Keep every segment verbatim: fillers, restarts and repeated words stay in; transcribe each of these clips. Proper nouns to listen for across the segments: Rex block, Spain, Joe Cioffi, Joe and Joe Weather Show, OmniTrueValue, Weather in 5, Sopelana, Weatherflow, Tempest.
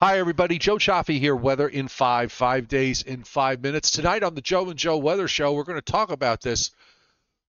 Hi, everybody. Joe Cioffi here, Weather in five, five days in five minutes. Tonight on the Joe and Joe Weather Show, we're going to talk about this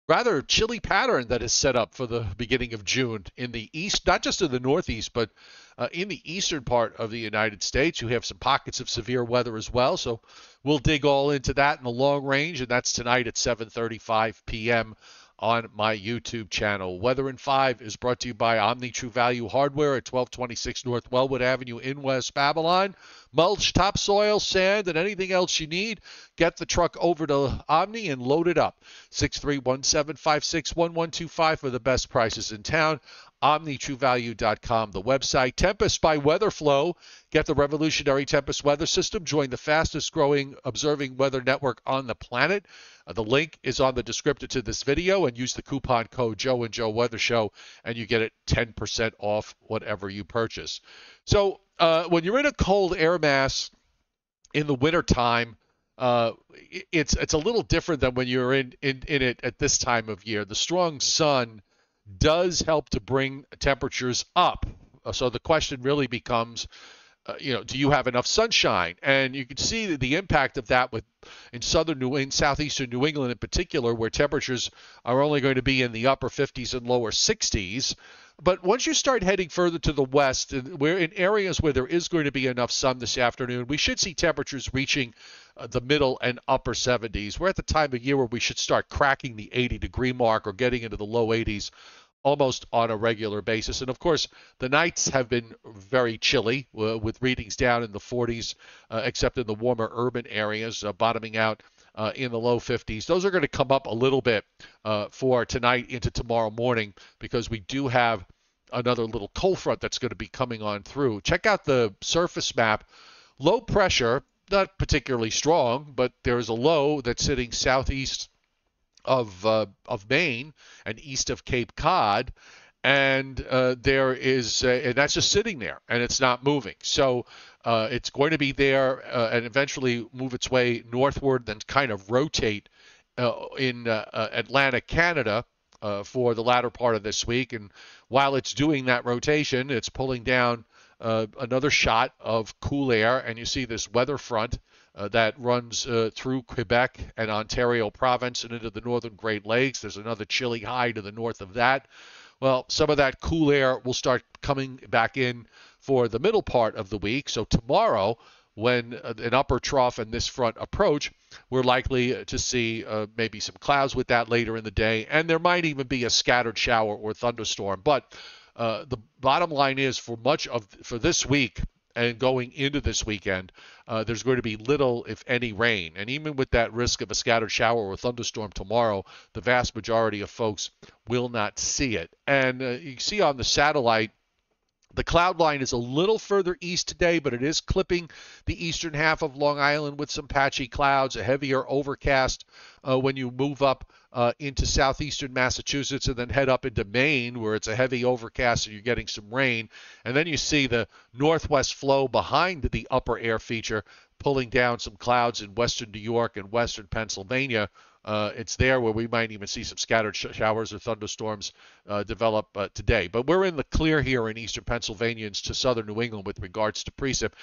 rather chilly pattern that is set up for the beginning of June in the east, not just in the northeast, but uh, in the eastern part of the United States. You have some pockets of severe weather as well, so we'll dig all into that in the long range, and that's tonight at seven thirty-five p m on my YouTube channel. Weather in five is brought to you by OmniTrueValue Hardware at twelve twenty-six North Wellwood Avenue in West Babylon. Mulch, topsoil, sand, and anything else you need, get the truck over to Omni and load it up. six three one, seven five six, one one two five for the best prices in town. Omni True Value dot com, the website. Tempest by Weatherflow. Get the revolutionary Tempest weather system. Join the fastest growing observing weather network on the planet. Uh, the link is on the descriptor to this video, and use the coupon code Joe and Joe Weather Show, and you get it ten percent off whatever you purchase. So uh, when you're in a cold air mass in the wintertime, uh, it's, it's a little different than when you're in, in, in it at this time of year. The strong sun does help to bring temperatures up. So the question really becomes, uh, you know, do you have enough sunshine? And you can see the, the impact of that with in southern New in southeastern New England in particular, where temperatures are only going to be in the upper fifties and lower sixties. But once you start heading further to the west, we're in areas where there is going to be enough sun this afternoon. We should see temperatures reaching uh, the middle and upper seventies. We're at the time of year where we should start cracking the eighty degree mark or getting into the low eighties almost on a regular basis. And, of course, the nights have been very chilly uh, with readings down in the forties, uh, except in the warmer urban areas, uh, bottoming out uh, in the low fifties. Those are going to come up a little bit uh, for tonight into tomorrow morning, because we do have another little cold front that's going to be coming on through. Check out the surface map. Low pressure, not particularly strong, but there is a low that's sitting southeast of uh, of Maine and east of Cape Cod, and uh, there is uh, and that's just sitting there and it's not moving. So uh, it's going to be there uh, and eventually move its way northward, then kind of rotate uh, in uh, uh, Atlantic Canada uh, for the latter part of this week. And while it's doing that rotation, it's pulling down uh, another shot of cool air, and you see this weather front Uh, that runs uh, through Quebec and Ontario province and into the northern Great Lakes. There's another chilly high to the north of that. Well, some of that cool air will start coming back in for the middle part of the week. So tomorrow, when an upper trough and this front approach, we're likely to see uh, maybe some clouds with that later in the day. And there might even be a scattered shower or thunderstorm. But uh, the bottom line is, for much of for this week, and going into this weekend, uh, there's going to be little, if any, rain. And even with that risk of a scattered shower or thunderstorm tomorrow, the vast majority of folks will not see it. And uh, you see on the satellite, the cloud line is a little further east today, but it is clipping the eastern half of Long Island with some patchy clouds, a heavier overcast uh, when you move up uh, into southeastern Massachusetts and then head up into Maine, where it's a heavy overcast and you're getting some rain. And then you see the northwest flow behind the upper air feature pulling down some clouds in western New York and western Pennsylvania. Uh, it's there where we might even see some scattered sh showers or thunderstorms uh, develop uh, today. But we're in the clear here in eastern Pennsylvania to southern New England with regards to precip.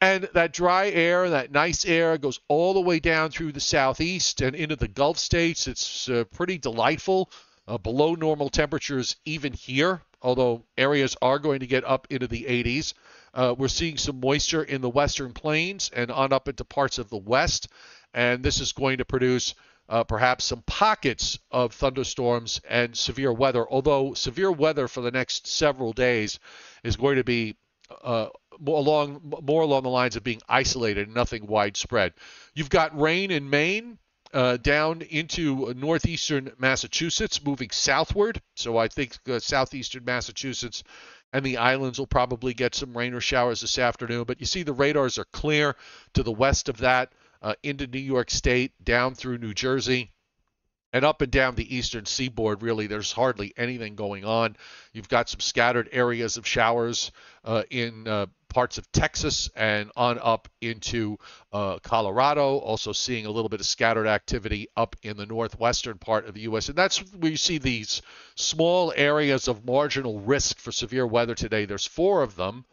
And that dry air, that nice air, goes all the way down through the southeast and into the Gulf states. It's uh, pretty delightful, uh, below normal temperatures even here, although areas are going to get up into the eighties. Uh, we're seeing some moisture in the western plains and on up into parts of the west. And this is going to produce Uh, perhaps some pockets of thunderstorms and severe weather, although severe weather for the next several days is going to be uh, more along more along the lines of being isolated, nothing widespread. You've got rain in Maine uh, down into northeastern Massachusetts, moving southward. So I think uh, southeastern Massachusetts and the islands will probably get some rain or showers this afternoon. But you see the radars are clear to the west of that. Uh, into New York State, down through New Jersey, and up and down the eastern seaboard, really, there's hardly anything going on. You've got some scattered areas of showers uh, in uh, parts of Texas and on up into uh, Colorado, also seeing a little bit of scattered activity up in the northwestern part of the U S And that's where you see these small areas of marginal risk for severe weather today. There's four of them.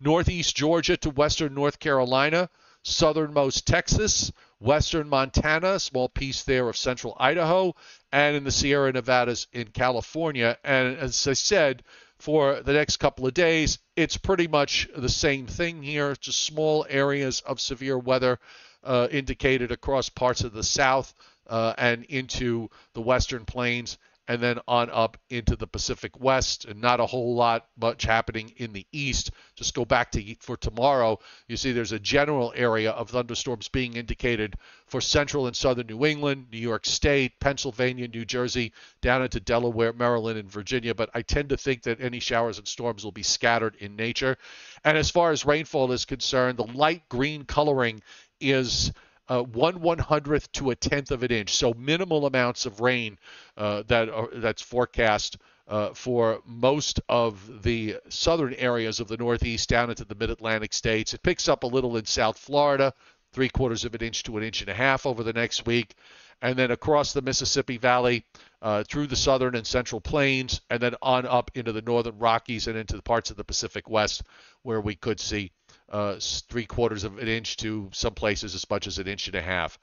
northeast Georgia to western North Carolina, southernmost Texas, western Montana, small piece there of central Idaho, and in the Sierra Nevadas in California. And as I said, for the next couple of days, it's pretty much the same thing here, just small areas of severe weather uh, indicated across parts of the south uh, and into the western plains, and then on up into the Pacific West, and not a whole lot much happening in the east. Just go back to for tomorrow. You see there's a general area of thunderstorms being indicated for central and southern New England, New York State, Pennsylvania, New Jersey, down into Delaware, Maryland, and Virginia. But I tend to think that any showers and storms will be scattered in nature. And as far as rainfall is concerned, the light green coloring is Uh, one one hundredth to a tenth of an inch, so minimal amounts of rain uh, that are, that's forecast uh, for most of the southern areas of the Northeast down into the Mid-Atlantic states. It picks up a little in South Florida, three quarters of an inch to an inch and a half over the next week, and then across the Mississippi Valley uh, through the southern and central plains, and then on up into the northern Rockies and into the parts of the Pacific West where we could see Uh, three quarters of an inch to some places as much as an inch and a half.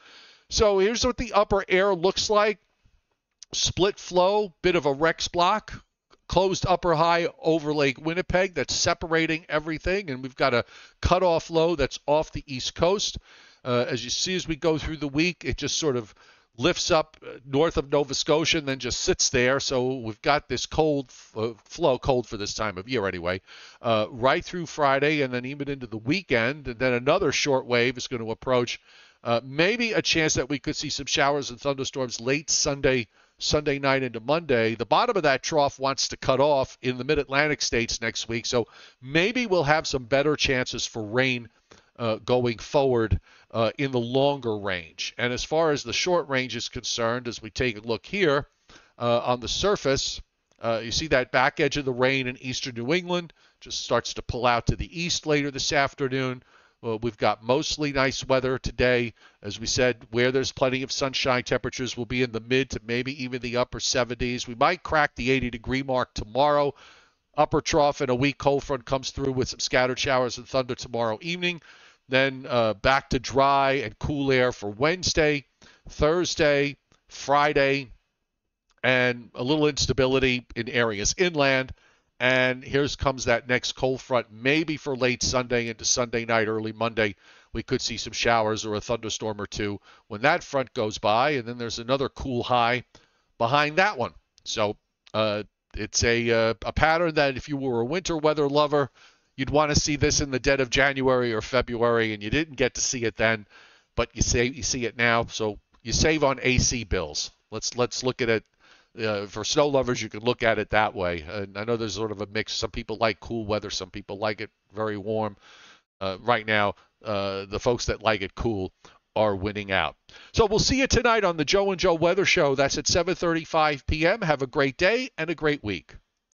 So here's what the upper air looks like. Split flow, bit of a Rex block, closed upper high over Lake Winnipeg that's separating everything, and we've got a cutoff low that's off the east coast. Uh, as you see as we go through the week, it just sort of lifts up north of Nova Scotia and then just sits there. So we've got this cold uh, flow, cold for this time of year anyway, uh, right through Friday and then even into the weekend. And then another short wave is going to approach. Uh, maybe a chance that we could see some showers and thunderstorms late Sunday, Sunday night into Monday. The bottom of that trough wants to cut off in the Mid-Atlantic states next week. So maybe we'll have some better chances for rain Uh, going forward uh, in the longer range. And as far as the short range is concerned, as we take a look here uh, on the surface, uh, you see that back edge of the rain in eastern New England just starts to pull out to the east later this afternoon. Well, we've got mostly nice weather today. As we said, where there's plenty of sunshine, temperatures will be in the mid to maybe even the upper seventies. We might crack the eighty degree mark tomorrow. Upper trough and a weak cold front comes through with some scattered showers and thunder tomorrow evening. Then uh, back to dry and cool air for Wednesday, Thursday, Friday, and a little instability in areas inland. And here comes that next cold front, maybe for late Sunday into Sunday night, early Monday. We could see some showers or a thunderstorm or two when that front goes by. And then there's another cool high behind that one. So uh, it's a, uh, a pattern that if you were a winter weather lover, you'd want to see this in the dead of January or February, and you didn't get to see it then, but you see, you see it now. So you save on A C bills. Let's let's look at it. Uh, for snow lovers, you can look at it that way. And I know there's sort of a mix. Some people like cool weather. Some people like it very warm. Uh, right now, uh, the folks that like it cool are winning out. So we'll see you tonight on the Joe and Joe Weather Show. That's at seven thirty-five p m Have a great day and a great week.